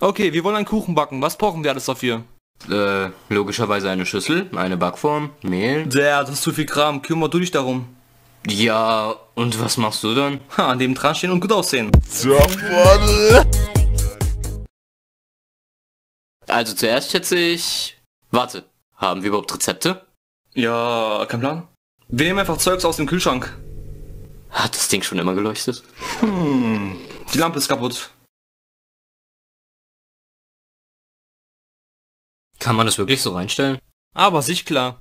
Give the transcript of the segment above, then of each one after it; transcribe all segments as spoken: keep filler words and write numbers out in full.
Okay, wir wollen einen Kuchen backen. Was brauchen wir alles dafür? Äh, logischerweise eine Schüssel, eine Backform, Mehl. Ja, das ist zu viel Kram. Kümmer du dich darum. Ja, und was machst du dann? Ha, an dem dran stehen und gut aussehen. Also zuerst schätze ich... Warte, haben wir überhaupt Rezepte? Ja, kein Plan. Wir nehmen einfach Zeugs aus dem Kühlschrank. Hat das Ding schon immer geleuchtet? Hm, die Lampe ist kaputt. Kann man das wirklich so reinstellen? Aber sichtklar.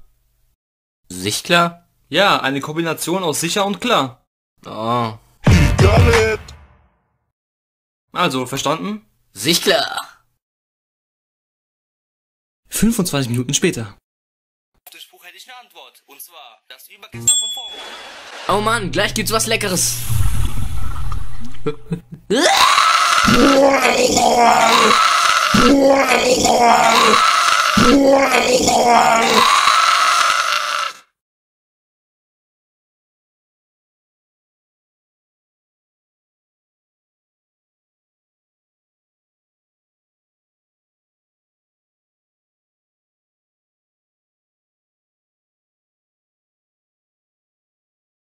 Sichtklar? Ja, eine Kombination aus sicher und klar. Oh. Also, verstanden? Sichtklar! fünfundzwanzig Minuten später. Auf das Buch hätte ich eine Antwort. Und zwar, das Übergestern von vorne. Oh Mann, gleich gibt's was Leckeres.